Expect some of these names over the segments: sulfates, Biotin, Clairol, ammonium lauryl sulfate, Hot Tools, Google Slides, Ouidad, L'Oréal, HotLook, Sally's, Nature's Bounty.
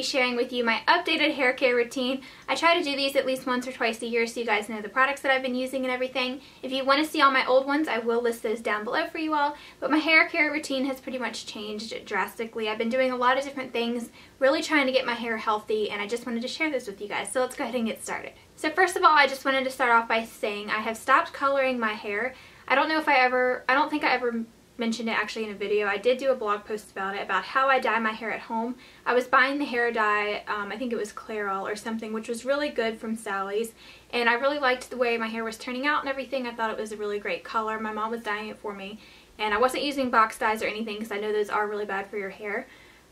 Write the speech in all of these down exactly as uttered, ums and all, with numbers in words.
be sharing with you my updated hair care routine. I try to do these at least once or twice a year so you guys know the products that I've been using and everything. If you want to see all my old ones, I will list those down below for you all. But my hair care routine has pretty much changed drastically. I've been doing a lot of different things, really trying to get my hair healthy, and I just wanted to share this with you guys. So let's go ahead and get started. So first of all, I just wanted to start off by saying I have stopped coloring my hair. I don't know if I ever, I don't think I ever mentioned it actually in a video. I did do a blog post about it, about how I dye my hair at home. I was buying the hair dye, um, I think it was Clairol or something, which was really good from Sally's, and I really liked the way my hair was turning out and everything. I thought it was a really great color. My mom was dyeing it for me, and I wasn't using box dyes or anything because I know those are really bad for your hair.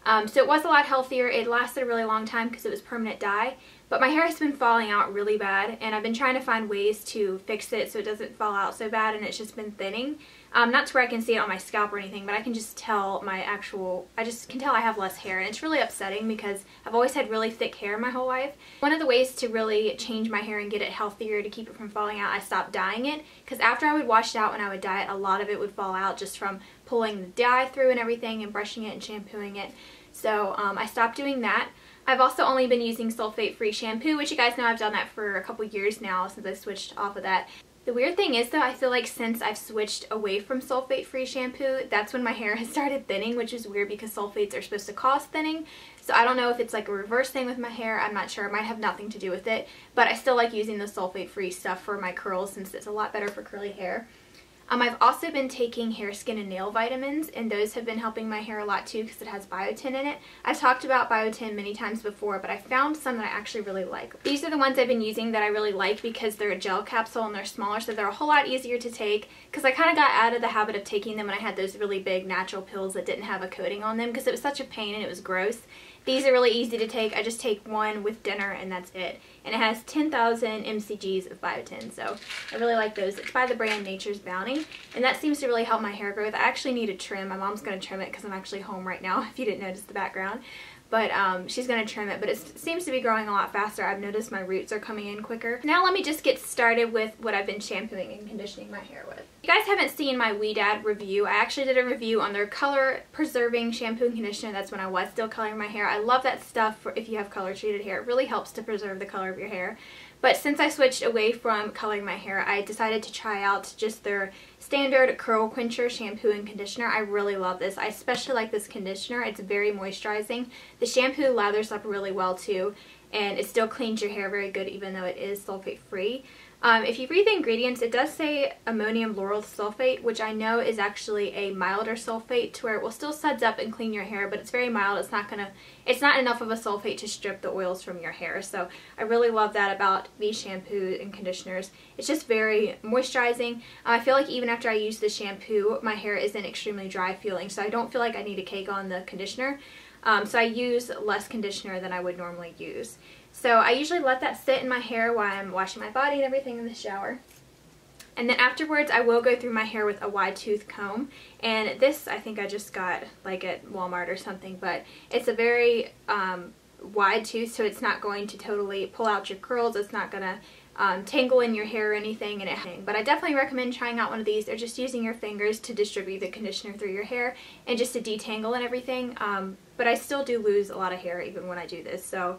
Um, so it was a lot healthier. It lasted a really long time because it was permanent dye, but my hair has been falling out really bad, and I've been trying to find ways to fix it so it doesn't fall out so bad, and it's just been thinning. Um, not to where I can see it on my scalp or anything, but I can just tell my actual, I just can tell I have less hair, and it's really upsetting because I've always had really thick hair my whole life. One of the ways to really change my hair and get it healthier to keep it from falling out, I stopped dyeing it, because after I would wash it out when I would dye it, a lot of it would fall out just from pulling the dye through and everything and brushing it and shampooing it. So um, I stopped doing that. I've also only been using sulfate-free shampoo, which you guys know I've done that for a couple years now since I switched off of that. The weird thing is though, I feel like since I've switched away from sulfate-free shampoo, that's when my hair has started thinning, which is weird because sulfates are supposed to cause thinning. So I don't know if it's like a reverse thing with my hair. I'm not sure. It might have nothing to do with it, but I still like using the sulfate-free stuff for my curls since it's a lot better for curly hair. Um, I've also been taking hair, skin, and nail vitamins, and those have been helping my hair a lot too because it has biotin in it. I've talked about biotin many times before, but I found some that I actually really like. These are the ones I've been using that I really like because they're a gel capsule and they're smaller, so they're a whole lot easier to take because I kind of got out of the habit of taking them when I had those really big natural pills that didn't have a coating on them because it was such a pain and it was gross. These are really easy to take. I just take one with dinner and that's it. And it has ten thousand M C Gs of biotin, so I really like those. It's by the brand Nature's Bounty, and that seems to really help my hair growth. I actually need a trim. My mom's going to trim it because I'm actually home right now, if you didn't notice the background. But um, she's going to trim it, but it seems to be growing a lot faster. I've noticed my roots are coming in quicker. Now let me just get started with what I've been shampooing and conditioning my hair with. If you guys haven't seen my Ouidad review, I actually did a review on their color preserving shampoo and conditioner. That's when I was still coloring my hair. I love that stuff for if you have color treated hair. It really helps to preserve the color of your hair. But since I switched away from coloring my hair, I decided to try out just their standard curl quencher shampoo and conditioner. I really love this. I especially like this conditioner. It's very moisturizing. The shampoo lathers up really well too, and it still cleans your hair very good even though it is sulfate free. Um, if you read the ingredients, it does say ammonium lauryl sulfate, which I know is actually a milder sulfate to where it will still suds up and clean your hair, but it's very mild. It's not gonna, it's not enough of a sulfate to strip the oils from your hair. So I really love that about these shampoos and conditioners. It's just very moisturizing. Uh, I feel like even after I use the shampoo, my hair isn't extremely dry feeling, so I don't feel like I need a cake on the conditioner. Um, so I use less conditioner than I would normally use. So I usually let that sit in my hair while I'm washing my body and everything in the shower. And then afterwards I will go through my hair with a wide tooth comb. And this I think I just got like at Walmart or something, but it's a very um, wide tooth, so it's not going to totally pull out your curls. It's not going to um, tangle in your hair or anything. And it, but I definitely recommend trying out one of these or just using your fingers to distribute the conditioner through your hair and just to detangle and everything. Um, but I still do lose a lot of hair even when I do this. So.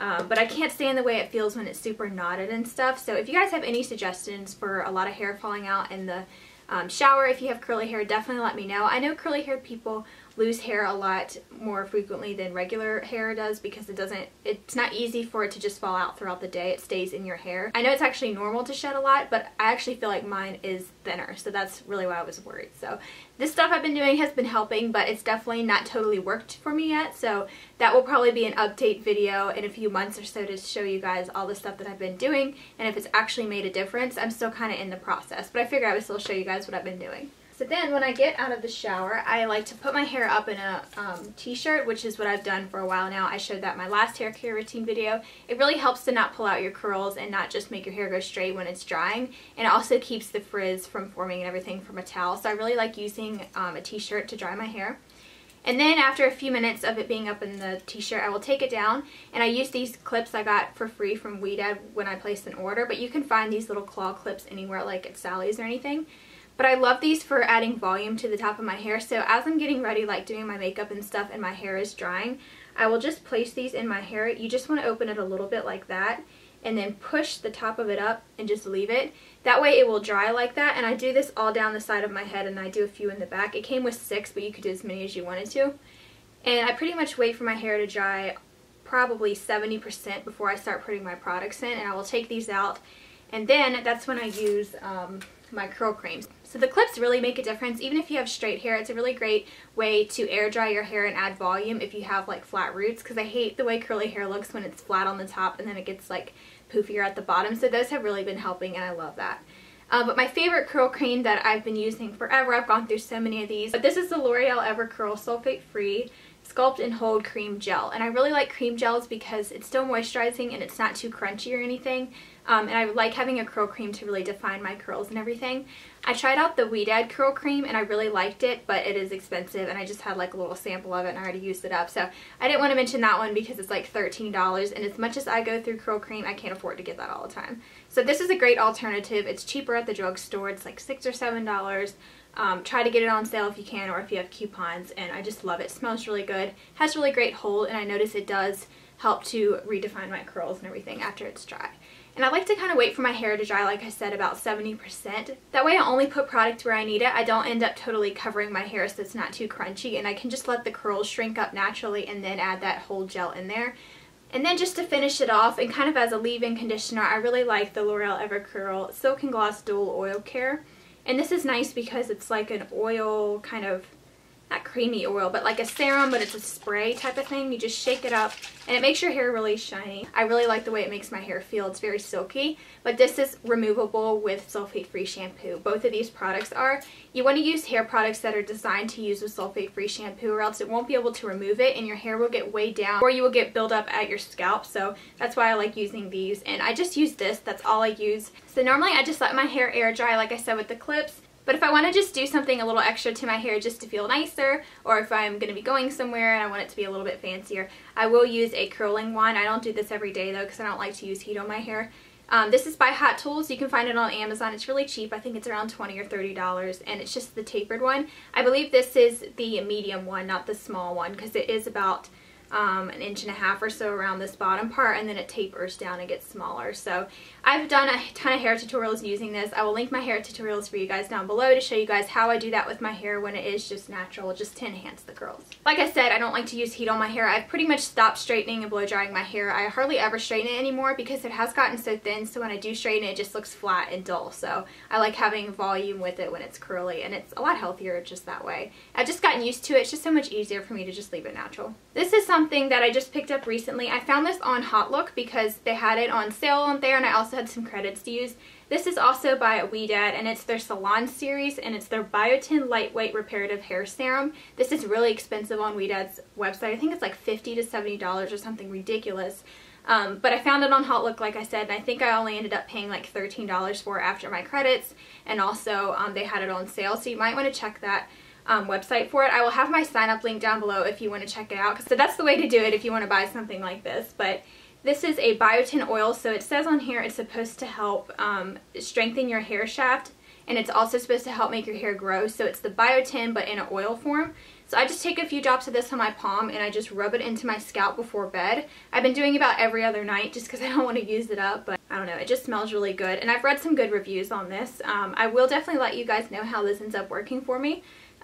Um, but I can't stand the way it feels when it's super knotted and stuff. So if you guys have any suggestions for a lot of hair falling out in the um, shower, if you have curly hair, definitely let me know. I know curly haired people lose hair a lot more frequently than regular hair does because it doesn't, it's not easy for it to just fall out throughout the day. It stays in your hair. I know it's actually normal to shed a lot, but I actually feel like mine is thinner, so that's really why I was worried. So this stuff I've been doing has been helping, but it's definitely not totally worked for me yet, so that will probably be an update video in a few months or so to show you guys all the stuff that I've been doing and if it's actually made a difference. I'm still kind of in the process, but I figured I would still show you guys what I've been doing. So then when I get out of the shower, I like to put my hair up in a um, t-shirt, which is what I've done for a while now. I showed that in my last hair care routine video. It really helps to not pull out your curls and not just make your hair go straight when it's drying. And it also keeps the frizz from forming and everything from a towel. So I really like using um, a t-shirt to dry my hair. And then after a few minutes of it being up in the t-shirt, I will take it down, and I use these clips I got for free from Ouidad when I placed an order, but you can find these little claw clips anywhere, like at Sally's or anything. But I love these for adding volume to the top of my hair, so as I'm getting ready, like doing my makeup and stuff, and my hair is drying, I will just place these in my hair. You just want to open it a little bit like that and then push the top of it up and just leave it. That way it will dry like that, and I do this all down the side of my head and I do a few in the back. It came with six, but you could do as many as you wanted to. And I pretty much wait for my hair to dry probably seventy percent before I start putting my products in, and I will take these out, and then that's when I use um, my curl creams. So the clips really make a difference. Even if you have straight hair, it's a really great way to air dry your hair and add volume if you have like flat roots, because I hate the way curly hair looks when it's flat on the top and then it gets like poofier at the bottom. So those have really been helping, and I love that. Uh, but my favorite curl cream that I've been using forever, I've gone through so many of these, but this is the L'Oréal Ever Curl Sulfate Free Sculpt and Hold Cream Gel. And I really like cream gels because it's still moisturizing and it's not too crunchy or anything. Um, and I like having a curl cream to really define my curls and everything. I tried out the Ouidad curl cream and I really liked it, but it is expensive and I just had like a little sample of it and I already used it up. So I didn't want to mention that one because it's like thirteen dollars, and as much as I go through curl cream, I can't afford to get that all the time. So this is a great alternative. It's cheaper at the drugstore. It's like six or seven dollars. Um, try to get it on sale if you can or if you have coupons, and I just love it. It smells really good, has really great hold, and I notice it does help to redefine my curls and everything after it's dry. And I like to kind of wait for my hair to dry, like I said, about seventy percent. That way I only put product where I need it. I don't end up totally covering my hair so it's not too crunchy, and I can just let the curls shrink up naturally and then add that hold gel in there. And then just to finish it off and kind of as a leave-in conditioner, I really like the L'Oréal Ever Curl Silk and Gloss Dual Oil Care. And this is nice because it's like an oil kind of, not creamy oil, but like a serum, but it's a spray type of thing. You just shake it up and it makes your hair really shiny. I really like the way it makes my hair feel. It's very silky, but this is removable with sulfate-free shampoo. Both of these products are. You want to use hair products that are designed to use with sulfate-free shampoo, or else it won't be able to remove it and your hair will get way down, or you will get buildup at your scalp. So that's why I like using these, and I just use this. That's all I use. So normally I just let my hair air dry, like I said, with the clips. But if I want to just do something a little extra to my hair just to feel nicer, or if I'm going to be going somewhere and I want it to be a little bit fancier, I will use a curling wand. I don't do this every day though because I don't like to use heat on my hair. Um, this is by Hot Tools. You can find it on Amazon. It's really cheap. I think it's around twenty or thirty dollars, and it's just the tapered one. I believe this is the medium one, not the small one, because it is about Um, an inch and a half or so around this bottom part, and then it tapers down and gets smaller. So I've done a ton of hair tutorials using this. I will link my hair tutorials for you guys down below to show you guys how I do that with my hair when it is just natural, just to enhance the curls. Like I said, I don't like to use heat on my hair. I've pretty much stopped straightening and blow drying my hair. I hardly ever straighten it anymore because it has gotten so thin, so when I do straighten it, it just looks flat and dull. So I like having volume with it when it's curly, and it's a lot healthier just that way. I've just gotten used to it. It's just so much easier for me to just leave it natural. This is something Something that I just picked up recently. I found this on HotLook because they had it on sale on there, and I also had some credits to use. This is also by Ouidad, and it's their Salon series, and it's their Biotin Lightweight Reparative Hair Serum. This is really expensive on Ouidad's website. I think it's like fifty to seventy dollars or something ridiculous. Um, but I found it on HotLook, like I said, and I think I only ended up paying like thirteen dollars for it after my credits, and also um, they had it on sale, so you might want to check that Um, website for it. I will have my sign up link down below if you want to check it out. So that's the way to do it if you want to buy something like this. But this is a biotin oil, so it says on here it's supposed to help um, strengthen your hair shaft, and it's also supposed to help make your hair grow. So it's the biotin but in an oil form. So I just take a few drops of this on my palm and I just rub it into my scalp before bed. I've been doing about every other night just because I don't want to use it up, but I don't know, it just smells really good, and I've read some good reviews on this. Um, I will definitely let you guys know how this ends up working for me.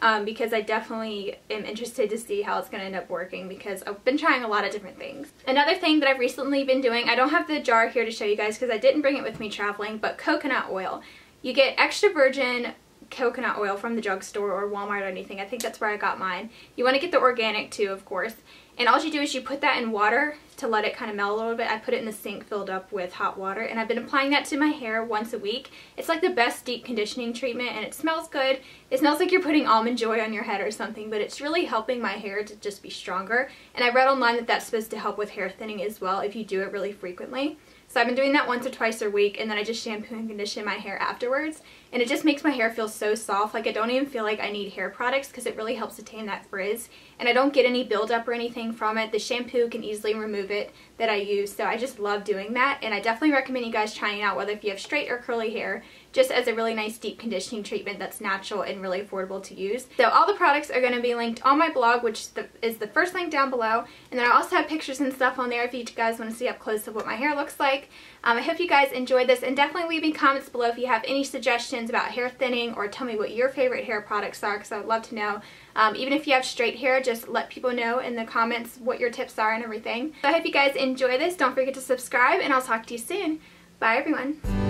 Um, because I definitely am interested to see how it's going to end up working, because I've been trying a lot of different things. Another thing that I've recently been doing, I don't have the jar here to show you guys because I didn't bring it with me traveling, but coconut oil. You get extra virgin coconut oil from the drugstore or Walmart or anything. I think that's where I got mine. You want to get the organic too, of course. And all you do is you put that in water to let it kind of melt a little bit. I put it in the sink filled up with hot water, and I've been applying that to my hair once a week. It's like the best deep conditioning treatment, and it smells good. It smells like you're putting almond joy on your head or something, but it's really helping my hair to just be stronger. And I read online that that's supposed to help with hair thinning as well if you do it really frequently. So I've been doing that once or twice a week, and then I just shampoo and condition my hair afterwards, and it just makes my hair feel so soft. Like I don't even feel like I need hair products because it really helps attain that frizz, and I don't get any buildup or anything from it. The shampoo can easily remove it. that I use, so I just love doing that, and I definitely recommend you guys trying it out, whether if you have straight or curly hair, just as a really nice deep conditioning treatment that's natural and really affordable to use. So all the products are going to be linked on my blog, which is the first link down below, and then I also have pictures and stuff on there if you guys want to see up close of what my hair looks like. Um, I hope you guys enjoyed this, and definitely leave me comments below if you have any suggestions about hair thinning, or tell me what your favorite hair products are, because I would love to know. Um, even if you have straight hair, just let people know in the comments what your tips are and everything. So I hope you guys enjoy this. Don't forget to subscribe, and I'll talk to you soon. Bye, everyone.